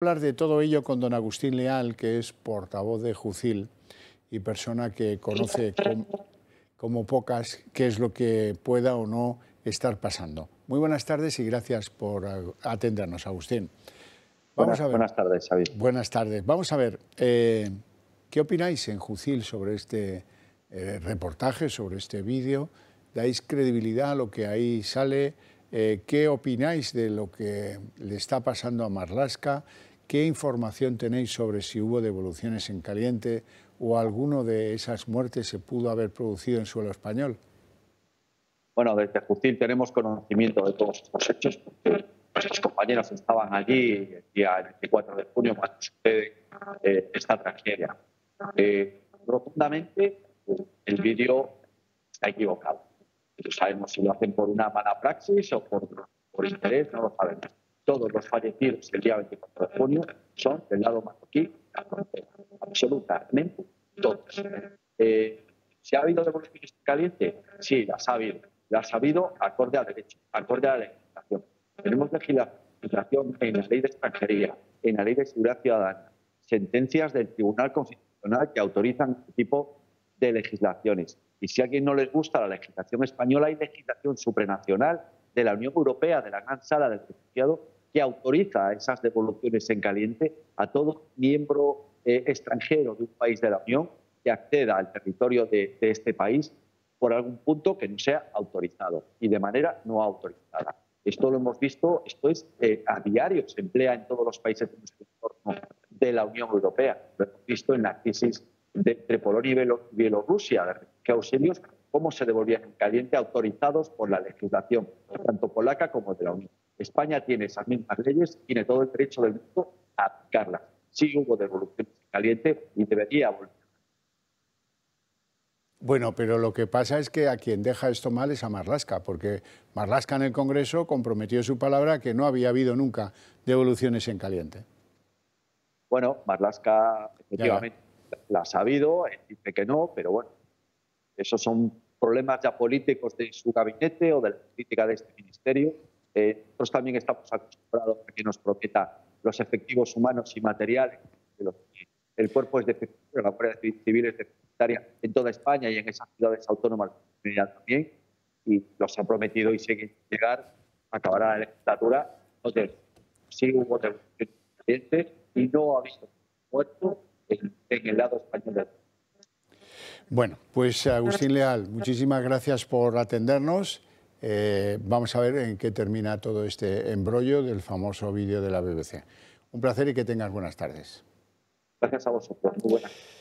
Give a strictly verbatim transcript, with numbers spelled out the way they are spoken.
Hablar de todo ello con don Agustín Leal, que es portavoz de Jucil y persona que conoce com, como pocas qué es lo que pueda o no estar pasando. Muy buenas tardes y gracias por atendernos, Agustín. Vamos buenas, a ver, buenas tardes, Javier. Buenas tardes. Vamos a ver, eh, ¿qué opináis en Jucil sobre este eh, reportaje, sobre este vídeo? ¿Dais credibilidad a lo que ahí sale? Eh, ¿Qué opináis de lo que le está pasando a Marlaska? ¿Qué información tenéis sobre si hubo devoluciones en caliente o alguno de esas muertes se pudo haber producido en suelo español? Bueno, desde Jucil tenemos conocimiento de todos estos hechos, porque nuestros compañeros estaban allí el día veinticuatro de junio cuando sucede eh, esta tragedia. Eh, profundamente, el vídeo está equivocado. No sabemos si lo hacen por una mala praxis o por, por interés, no lo sabemos. Todos los fallecidos el día veinticuatro de junio son del lado marroquí de la frontera, absolutamente todos. Eh, ¿Se ha habido devoluciones en caliente? Sí, las ha habido. Las ha habido acorde a derecho, acorde a la legislación. Tenemos legislación en la ley de extranjería, en la ley de seguridad ciudadana, sentencias del Tribunal Constitucional que autorizan este tipo de legislaciones. Y si a alguien no les gusta la legislación española, hay legislación supranacional de la Unión Europea, de la Gran Sala del Refugiado, que autoriza esas devoluciones en caliente a todo miembro eh, extranjero de un país de la Unión que acceda al territorio de, de este país por algún punto que no sea autorizado y de manera no autorizada. Esto lo hemos visto, esto es eh, a diario, se emplea en todos los países de nuestro entorno de la Unión Europea. Lo hemos visto en la crisis de, entre Polonia y Bielorrusia, de que auxilios, cómo se devolvían en caliente autorizados por la legislación, tanto polaca como de la Unión. España tiene esas mismas leyes, tiene todo el derecho del mundo a aplicarlas. Sí hubo devoluciones en caliente y debería volver. Bueno, pero lo que pasa es que a quien deja esto mal es a Marlaska, porque Marlaska en el Congreso comprometió su palabra que no había habido nunca devoluciones en caliente. Bueno, Marlaska efectivamente las ha habido, dice que no, pero bueno, esos son problemas ya políticos de su gabinete o de la política de este ministerio. Eh, nosotros también estamos acostumbrados a que nos prometa los efectivos humanos y materiales. El cuerpo es deficitario, la Guardia Civil es deficitaria en toda España y en esas ciudades autónomas también. Y los han prometido y siguen sin llegar, acabará la legislatura. Entonces, sí hubo delincuentes y no ha visto muerto en, en el lado español del país. Bueno, pues Agustín Leal, muchísimas gracias por atendernos. Eh, vamos a ver en qué termina todo este embrollo del famoso vídeo de la B B C. Un placer y que tengas buenas tardes. Gracias a vosotros. Muy buenas.